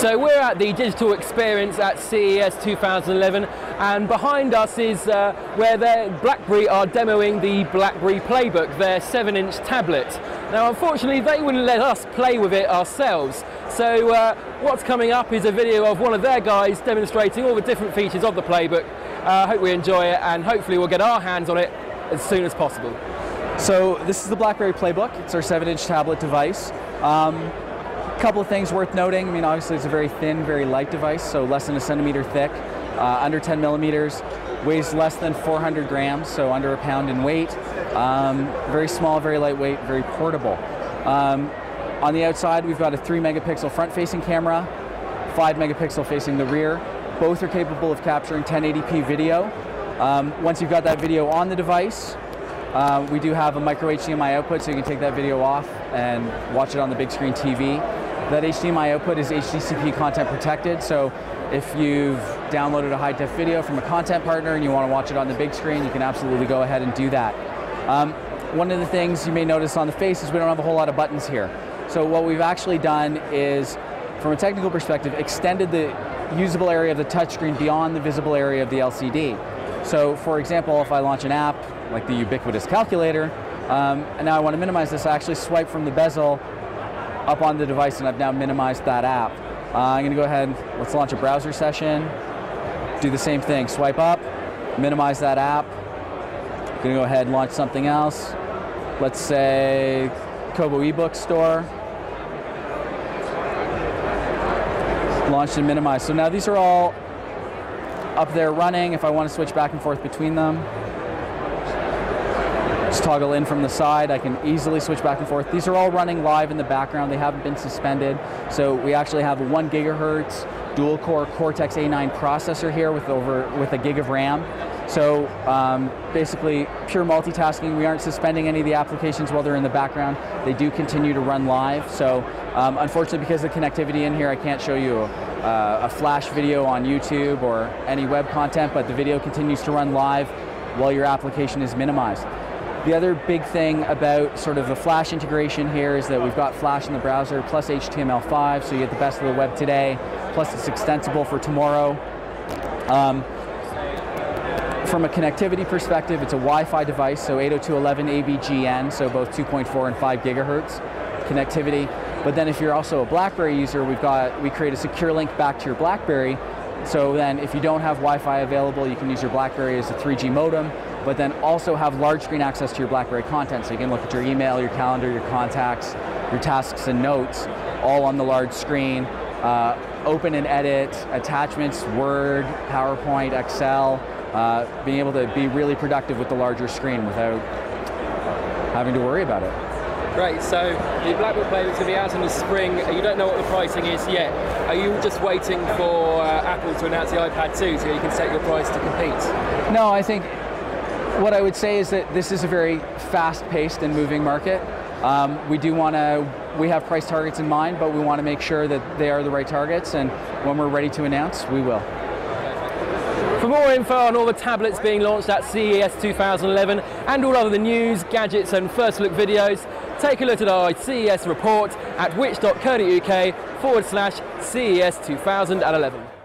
So we're at the Digital Experience at CES 2011, and behind us is where BlackBerry are demoing the BlackBerry Playbook, their 7-inch tablet. Now unfortunately they wouldn't let us play with it ourselves, so what's coming up is a video of one of their guys demonstrating all the different features of the Playbook. I hope we enjoy it, and hopefully we'll get our hands on it as soon as possible. So this is the BlackBerry Playbook. It's our 7-inch tablet device. Couple of things worth noting. I mean, obviously it's a very thin, very light device, so less than a centimeter thick, under 10 millimeters, weighs less than 400 grams, so under a pound in weight. Very small, very lightweight, very portable. On the outside, we've got a 3-megapixel front-facing camera, 5-megapixel facing the rear. Both are capable of capturing 1080p video. Once you've got that video on the device, we do have a micro HDMI output, so you can take that video off and watch it on the big screen TV. That HDMI output is HDCP content protected, so if you've downloaded a high-def video from a content partner and you want to watch it on the big screen, you can absolutely go ahead and do that. One of the things you may notice on the face is we don't have a whole lot of buttons here. So what we've actually done is, from a technical perspective, extended the usable area of the touchscreen beyond the visible area of the LCD. So, for example, if I launch an app like the Ubiquitous Calculator, and now I want to minimize this, I actually swipe from the bezel up on the device, and I've now minimized that app. I'm going to go ahead and let's launch a browser session. Do the same thing. Swipe up, minimize that app. I'm going to go ahead and launch something else. Let's say Kobo eBook Store. Launched and minimized. So now these are all up there running. If I want to switch back and forth between them, just toggle in from the side, I can easily switch back and forth. These are all running live in the background. They haven't been suspended. So we actually have a 1 gigahertz dual core Cortex A9 processor here with a gig of RAM. So basically pure multitasking. We aren't suspending any of the applications while they're in the background. They do continue to run live. So unfortunately, because of the connectivity in here, I can't show you a Flash video on YouTube or any web content, but the video continues to run live while your application is minimized. The other big thing about sort of the Flash integration here is that we've got Flash in the browser plus HTML5, so you get the best of the web today, plus it's extensible for tomorrow. From a connectivity perspective, it's a Wi-Fi device, so 802.11abgn, so both 2.4 and 5 gigahertz connectivity. But then if you're also a BlackBerry user, we create a secure link back to your BlackBerry. So then if you don't have Wi-Fi available, you can use your BlackBerry as a 3G modem, but then also have large screen access to your BlackBerry content. So you can look at your email, your calendar, your contacts, your tasks and notes, all on the large screen. Open and edit attachments, Word, PowerPoint, Excel. Being able to be really productive with the larger screen without having to worry about it. Great, so the BlackBerry Playbook's going to be out in the spring. You don't know what the pricing is yet. Are you just waiting for Apple to announce the iPad 2 so you can set your price to compete? No, I think what I would say is that this is a very fast-paced and moving market. We have price targets in mind, but we want to make sure that they are the right targets, and when we're ready to announce, we will. For more info on all the tablets being launched at CES 2011 and all other news, gadgets and first look videos, take a look at our CES report at which.co.uk/CES 2011.